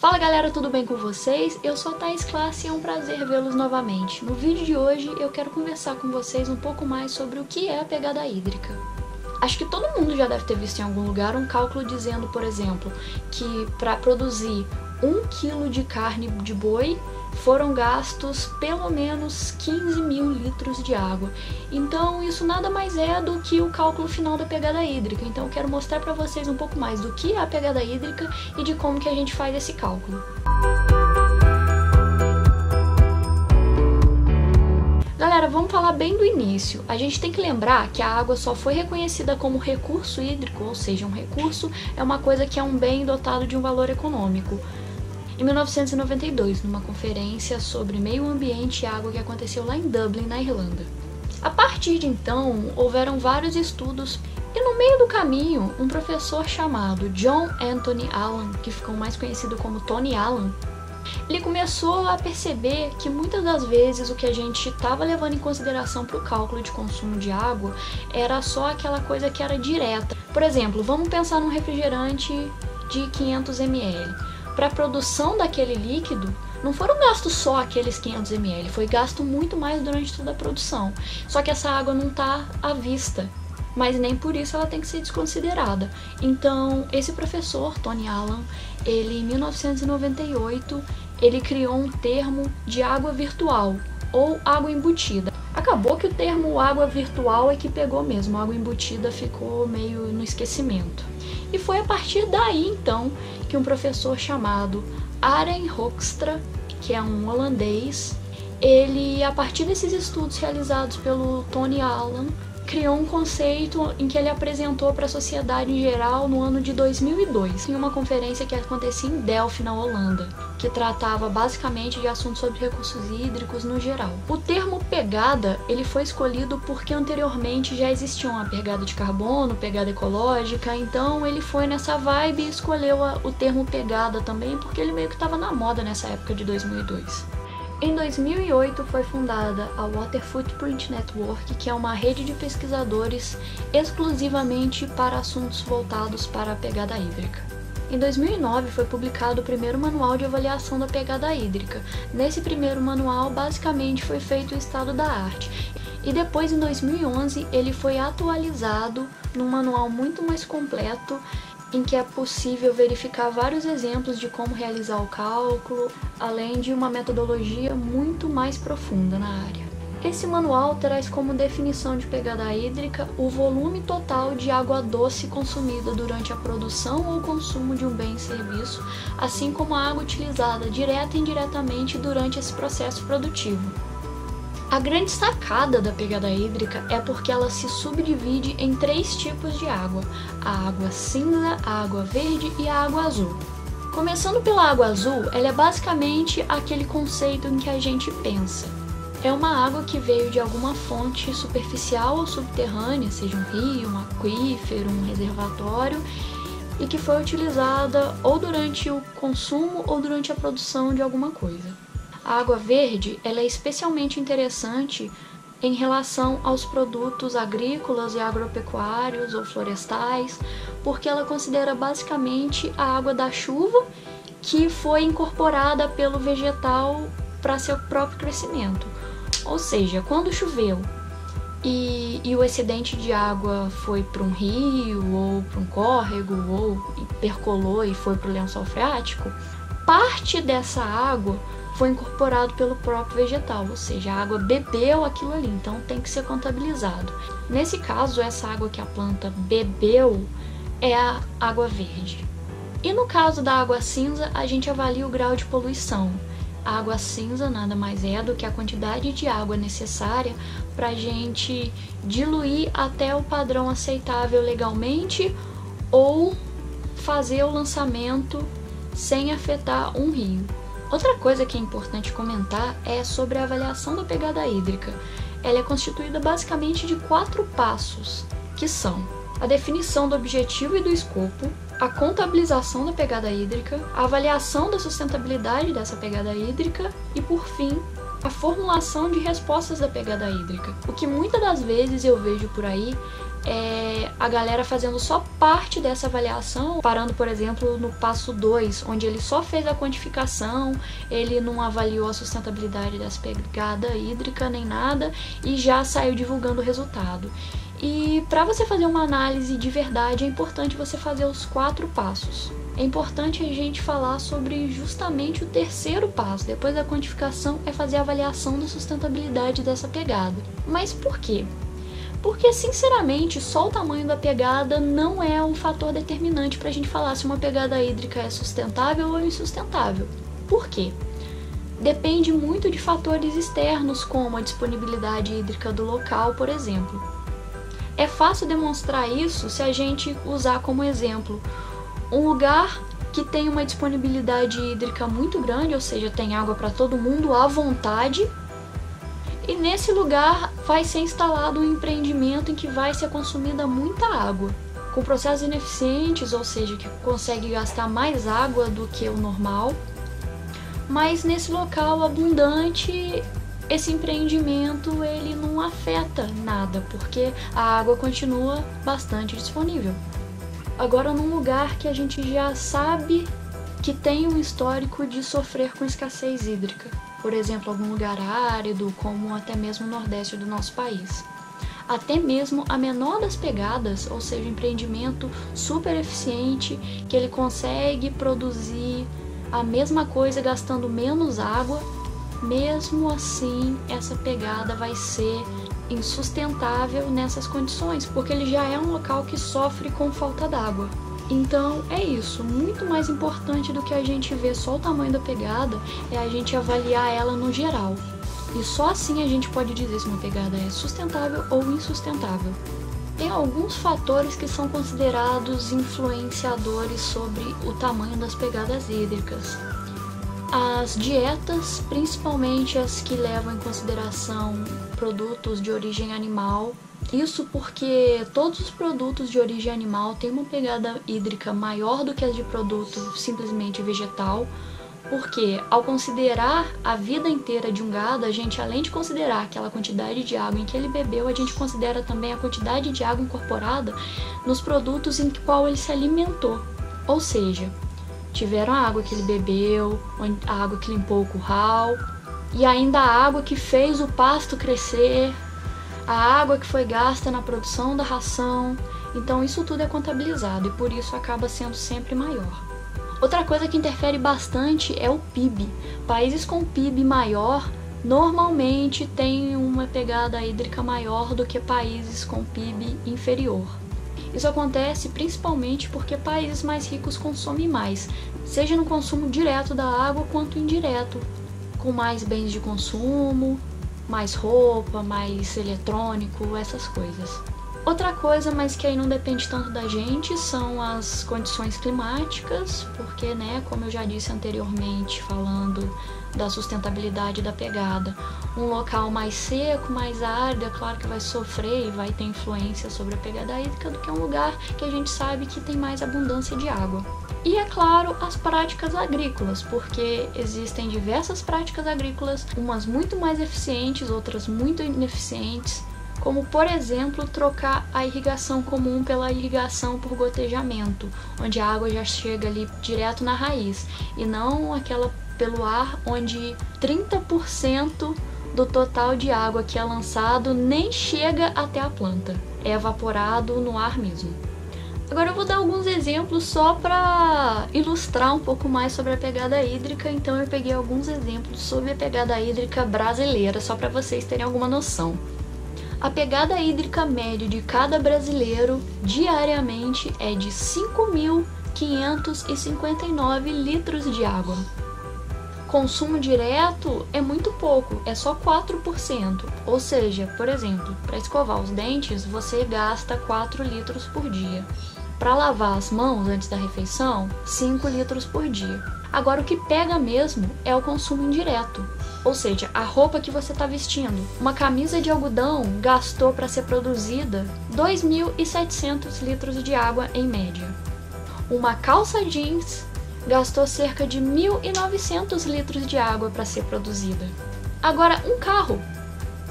Fala galera, tudo bem com vocês? Eu sou Thais Classe e é um prazer vê-los novamente. No vídeo de hoje eu quero conversar com vocês um pouco mais sobre o que é a pegada hídrica. Acho que todo mundo já deve ter visto em algum lugar um cálculo dizendo, por exemplo, que para produzir 1 kg de carne de boi foram gastos pelo menos 15 mil litros de água. Então isso nada mais é do que o cálculo final da pegada hídrica. Então eu quero mostrar para vocês um pouco mais do que é a pegada hídrica e de como que a gente faz esse cálculo. Galera, vamos falar bem do início. A gente tem que lembrar que a água só foi reconhecida como recurso hídrico, ou seja, um recurso é uma coisa que é um bem dotado de um valor econômico. Em 1992, numa conferência sobre meio ambiente e água que aconteceu lá em Dublin, na Irlanda. A partir de então, houveram vários estudos e no meio do caminho, um professor chamado John Anthony Allan, que ficou mais conhecido como Tony Allan, ele começou a perceber que muitas das vezes o que a gente estava levando em consideração para o cálculo de consumo de água era só aquela coisa que era direta. Por exemplo, vamos pensar num refrigerante de 500 ml. Para a produção daquele líquido, não foram gastos só aqueles 500 ml, foi gasto muito mais durante toda a produção. Só que essa água não está à vista, mas nem por isso ela tem que ser desconsiderada. Então, esse professor, Tony Allan, ele em 1998, ele criou um termo de água virtual ou água embutida. Acabou que o termo água virtual é que pegou mesmo, água embutida ficou meio no esquecimento. E foi a partir daí, então, que um professor chamado Arjen Hoekstra, que é um holandês, ele, a partir desses estudos realizados pelo Tony Allan, criou um conceito em que ele apresentou para a sociedade em geral no ano de 2002, em uma conferência que acontecia em Delft, na Holanda, que tratava basicamente de assuntos sobre recursos hídricos no geral. O termo pegada, ele foi escolhido porque anteriormente já existiam a pegada de carbono, pegada ecológica, então ele foi nessa vibe e escolheu o termo pegada também porque ele meio que estava na moda nessa época de 2002. Em 2008 foi fundada a Water Footprint Network, que é uma rede de pesquisadores exclusivamente para assuntos voltados para a pegada hídrica. Em 2009 foi publicado o primeiro manual de avaliação da pegada hídrica. Nesse primeiro manual, basicamente, foi feito o estado da arte. E depois, em 2011, ele foi atualizado num manual muito mais completo, em que é possível verificar vários exemplos de como realizar o cálculo, além de uma metodologia muito mais profunda na área. Esse manual traz como definição de pegada hídrica o volume total de água doce consumida durante a produção ou consumo de um bem e serviço, assim como a água utilizada direta e indiretamente durante esse processo produtivo. A grande sacada da pegada hídrica é porque ela se subdivide em três tipos de água: a água cinza, a água verde e a água azul. Começando pela água azul, ela é basicamente aquele conceito em que a gente pensa. É uma água que veio de alguma fonte superficial ou subterrânea, seja um rio, um aquífero, um reservatório, e que foi utilizada ou durante o consumo ou durante a produção de alguma coisa. A água verde, ela é especialmente interessante em relação aos produtos agrícolas e agropecuários ou florestais, porque ela considera basicamente a água da chuva que foi incorporada pelo vegetal para seu próprio crescimento. Ou seja, quando choveu e o excedente de água foi para um rio ou para um córrego ou percolou e foi para o lençol freático, parte dessa água foi incorporado pelo próprio vegetal, ou seja, a água bebeu aquilo ali, então tem que ser contabilizado. Nesse caso, essa água que a planta bebeu é a água verde. E no caso da água cinza, a gente avalia o grau de poluição. A água cinza nada mais é do que a quantidade de água necessária para a gente diluir até o padrão aceitável legalmente ou fazer o lançamento sem afetar um rio. Outra coisa que é importante comentar é sobre a avaliação da pegada hídrica. Ela é constituída basicamente de 4 passos, que são a definição do objetivo e do escopo, a contabilização da pegada hídrica, a avaliação da sustentabilidade dessa pegada hídrica e, por fim, a formulação de respostas da pegada hídrica. O que muitas das vezes eu vejo por aí é a galera fazendo só parte dessa avaliação, parando, por exemplo, no passo 2, onde ele só fez a quantificação, ele não avaliou a sustentabilidade dessa pegada hídrica nem nada e já saiu divulgando o resultado. E para você fazer uma análise de verdade é importante você fazer os 4 passos. É importante a gente falar sobre justamente o terceiro passo, depois da quantificação, é fazer a avaliação da sustentabilidade dessa pegada. Mas por quê? Porque, sinceramente, só o tamanho da pegada não é um fator determinante para a gente falar se uma pegada hídrica é sustentável ou insustentável. Por quê? Depende muito de fatores externos, como a disponibilidade hídrica do local, por exemplo. É fácil demonstrar isso se a gente usar como exemplo um lugar que tem uma disponibilidade hídrica muito grande, ou seja, tem água para todo mundo à vontade, e nesse lugar vai ser instalado um empreendimento em que vai ser consumida muita água, com processos ineficientes, ou seja, que consegue gastar mais água do que o normal, mas nesse local abundante, esse empreendimento ele não afeta nada, porque a água continua bastante disponível. Agora, num lugar que a gente já sabe que tem um histórico de sofrer com escassez hídrica, por exemplo, algum lugar árido, como até mesmo o nordeste do nosso país. Até mesmo a menor das pegadas, ou seja, um empreendimento super eficiente, que ele consegue produzir a mesma coisa gastando menos água, mesmo assim essa pegada vai ser insustentável nessas condições, porque ele já é um local que sofre com falta d'água. Então é isso, muito mais importante do que a gente ver só o tamanho da pegada é a gente avaliar ela no geral. E só assim a gente pode dizer se uma pegada é sustentável ou insustentável. Tem alguns fatores que são considerados influenciadores sobre o tamanho das pegadas hídricas. As dietas, principalmente as que levam em consideração produtos de origem animal. Isso porque todos os produtos de origem animal têm uma pegada hídrica maior do que as de produto simplesmente vegetal, porque ao considerar a vida inteira de um gado, a gente, além de considerar aquela quantidade de água em que ele bebeu, a gente considera também a quantidade de água incorporada nos produtos em que qual ele se alimentou. Ou seja, tiveram a água que ele bebeu, a água que limpou o curral, e ainda a água que fez o pasto crescer, a água que foi gasta na produção da ração. Então isso tudo é contabilizado e por isso acaba sendo sempre maior. Outra coisa que interfere bastante é o PIB. Países com PIB maior normalmente têm uma pegada hídrica maior do que países com PIB inferior. Isso acontece principalmente porque países mais ricos consomem mais, seja no consumo direto da água quanto indireto, com mais bens de consumo, mais roupa, mais eletrônico, essas coisas. Outra coisa, mas que aí não depende tanto da gente, são as condições climáticas, porque, né, como eu já disse anteriormente, falando da sustentabilidade da pegada, um local mais seco, mais árido, é claro que vai sofrer e vai ter influência sobre a pegada hídrica do que um lugar que a gente sabe que tem mais abundância de água. E, é claro, as práticas agrícolas, porque existem diversas práticas agrícolas, umas muito mais eficientes, outras muito ineficientes, como, por exemplo, trocar a irrigação comum pela irrigação por gotejamento, onde a água já chega ali direto na raiz, e não aquela pelo ar, onde 30% do total de água que é lançado nem chega até a planta, é evaporado no ar mesmo. Agora eu vou dar alguns exemplos só para ilustrar um pouco mais sobre a pegada hídrica, então eu peguei alguns exemplos sobre a pegada hídrica brasileira, só para vocês terem alguma noção. A pegada hídrica média de cada brasileiro diariamente é de 5.559 litros de água. Consumo direto é muito pouco, é só 4%. Ou seja, por exemplo, para escovar os dentes você gasta 4 litros por dia. Para lavar as mãos antes da refeição, 5 litros por dia. Agora o que pega mesmo é o consumo indireto, ou seja, a roupa que você está vestindo. Uma camisa de algodão gastou para ser produzida 2.700 litros de água em média. Uma calça jeans gastou cerca de 1.900 litros de água para ser produzida. Agora, um carro.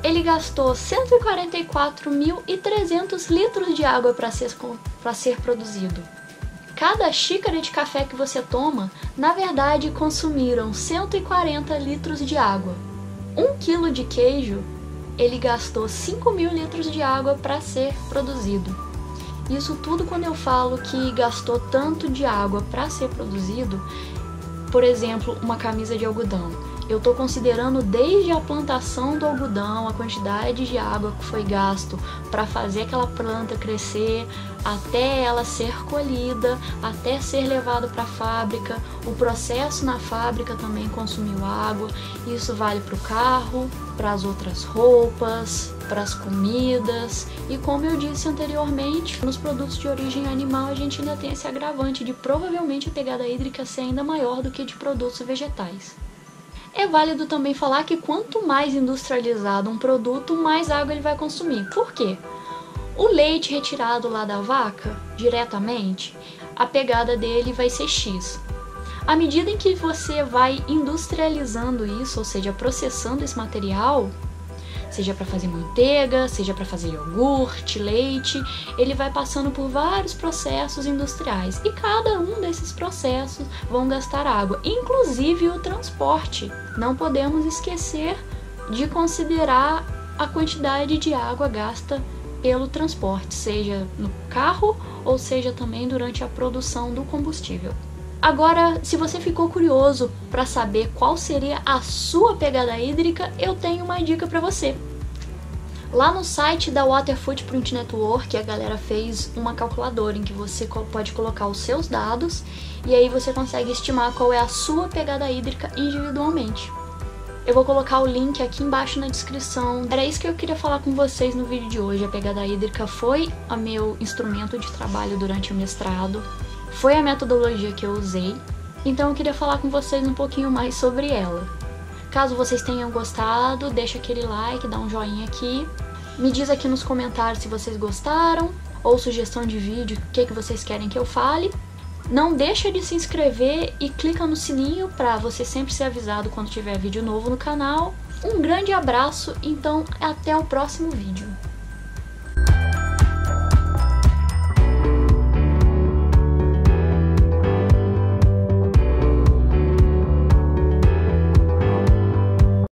Ele gastou 144.300 litros de água para ser produzido. Cada xícara de café que você toma, na verdade, consumiram 140 litros de água. 1 kg de queijo, ele gastou 5.000 litros de água para ser produzido. Isso tudo quando eu falo que gastou tanto de água para ser produzido, por exemplo, uma camisa de algodão. Eu estou considerando desde a plantação do algodão, a quantidade de água que foi gasto para fazer aquela planta crescer, até ela ser colhida, até ser levada para a fábrica. O processo na fábrica também consumiu água. Isso vale para o carro, para as outras roupas, para as comidas. E como eu disse anteriormente, nos produtos de origem animal a gente ainda tem esse agravante de provavelmente a pegada hídrica ser ainda maior do que de produtos vegetais. É válido também falar que quanto mais industrializado um produto, mais água ele vai consumir. Por quê? O leite retirado lá da vaca, diretamente, a pegada dele vai ser X. À medida em que você vai industrializando isso, ou seja, processando esse material, seja para fazer manteiga, seja para fazer iogurte, leite, ele vai passando por vários processos industriais e cada um desses processos vão gastar água, inclusive o transporte. Não podemos esquecer de considerar a quantidade de água gasta pelo transporte, seja no carro ou seja também durante a produção do combustível. Agora, se você ficou curioso para saber qual seria a sua pegada hídrica, eu tenho uma dica para você. Lá no site da Water Footprint Network, a galera fez uma calculadora em que você pode colocar os seus dados e aí você consegue estimar qual é a sua pegada hídrica individualmente. Eu vou colocar o link aqui embaixo na descrição. Era isso que eu queria falar com vocês no vídeo de hoje. A pegada hídrica foi o meu instrumento de trabalho durante o mestrado. Foi a metodologia que eu usei, então eu queria falar com vocês um pouquinho mais sobre ela. Caso vocês tenham gostado, deixa aquele like, dá um joinha aqui. Me diz aqui nos comentários se vocês gostaram, ou sugestão de vídeo, o que vocês querem que eu fale. Não deixa de se inscrever e clica no sininho para você sempre ser avisado quando tiver vídeo novo no canal. Um grande abraço, então até o próximo vídeo.